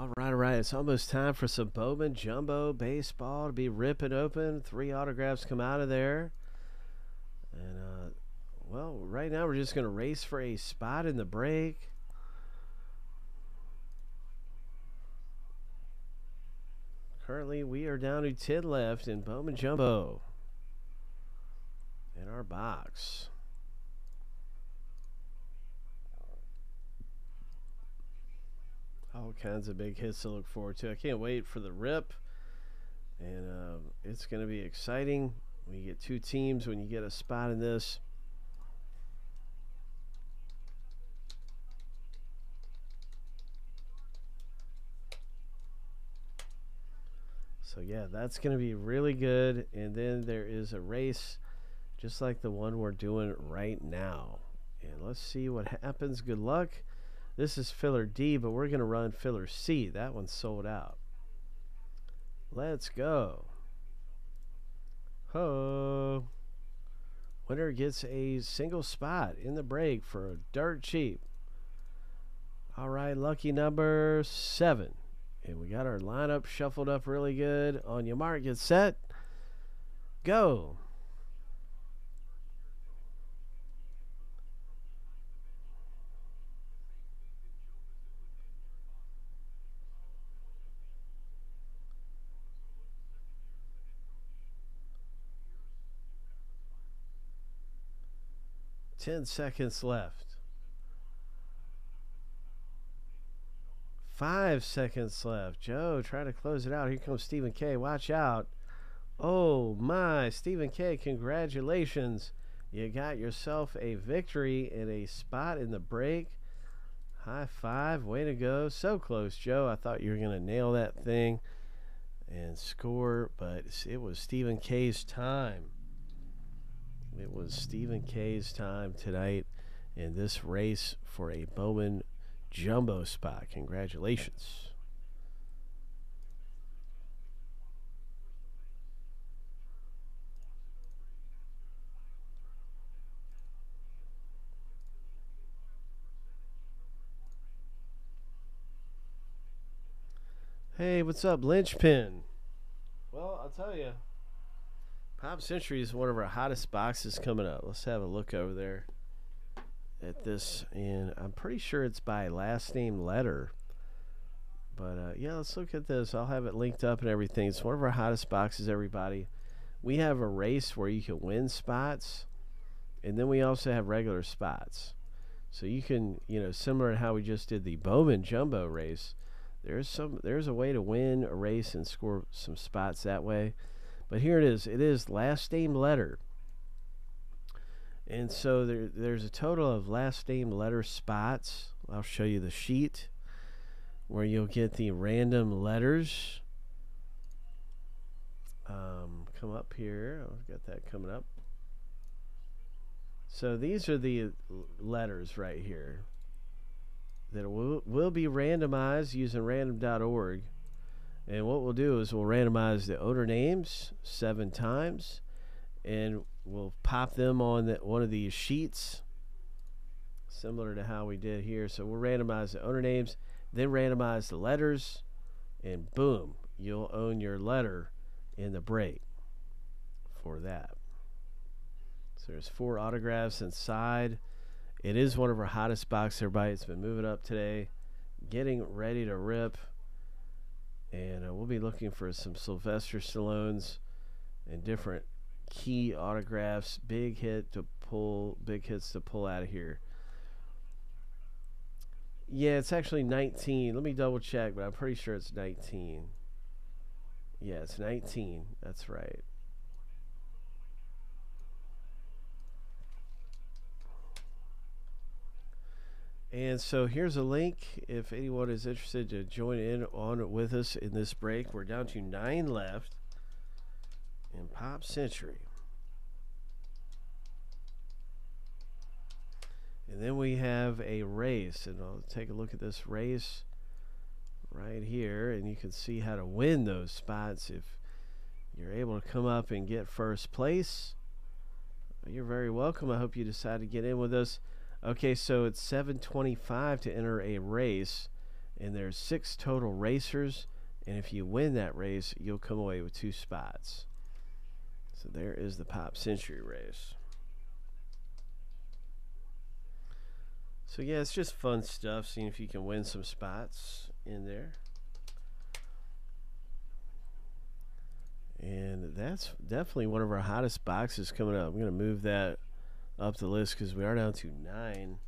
All right. It's almost time for some Bowman Jumbo baseball to be ripping open. 3 autographs come out of there. And, well, right now we're just going to race for a spot in the break. Currently, we are down to 10 left in Bowman Jumbo in our box. All kinds of big hits to look forward to. I can't wait for the rip, and it's going to be exciting. We get 2 teams when you get a spot in this. So yeah, that's going to be really good. And then there is a race just like the one we're doing right now. And let's see what happens. Good luck. This is filler D, but we're going to run filler C. That one's sold out. Let's go. Ho. Winner gets a single spot in the break for dirt cheap. All right, lucky number 7. And we got our lineup shuffled up really good. On your mark, get set, go. Ten seconds left. 5 seconds left. Joe, try to close it out. Here comes Stephen Kay. Watch out. Oh, my. Stephen Kay, congratulations. You got yourself a victory and a spot in the break. High five. Way to go. So close, Joe. I thought you were going to nail that thing and score, but it was Stephen Kay's time. It was Stephen Kay's time tonight in this race for a Bowman Jumbo spot. Congratulations. Hey, what's up, Lynchpin? Well, I'll tell you, Pop Century is one of our hottest boxes coming up. Let's have a look over there at this, and I'm pretty sure it's by last name letter, but yeah, let's look at this. I'll have it linked up and everything. It's one of our hottest boxes, everybody. We have a race where you can win spots, and then we also have regular spots, so you can, you know, similar to how we just did the Bowman Jumbo race, there's a way to win a race and score some spots that way. But here it is. It is last name letter. And so there's a total of last name letter spots. I'll show you the sheet where you'll get the random letters. Come up here. I've got that coming up. So these are the letters right here that will be randomized using random.org. And what we'll do is we'll randomize the owner names 7 times, and we'll pop them on one of these sheets, similar to how we did here. So we'll randomize the owner names, then randomize the letters, and boom, you'll own your letter in the break for that. So there's 4 autographs inside. It is one of our hottest boxes, everybody. It's been moving up today, getting ready to rip. And we'll be looking for some Sylvester Stallones and different key autographs, big hits to pull out of here. Yeah, it's actually 19. Let me double check, but I'm pretty sure it's 19. Yeah, it's 19. That's right. And so here's a link if anyone is interested to join in on with us in this break. We're down to 9 left in Pop Century. And then we have a race, and I'll take a look at this race right here, and you can see how to win those spots. If you're able to come up and get first place, you're very welcome. I hope you decide to get in with us. Okay, so it's $7.25 to enter a race, and there's 6 total racers, and if you win that race you'll come away with 2 spots. So there is the Pop Century race. So yeah, it's just fun stuff, seeing if you can win some spots in there. And that's definitely one of our hottest boxes coming up. I'm going to move that up the list because we are down to 9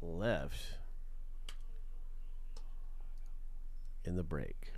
left in the break.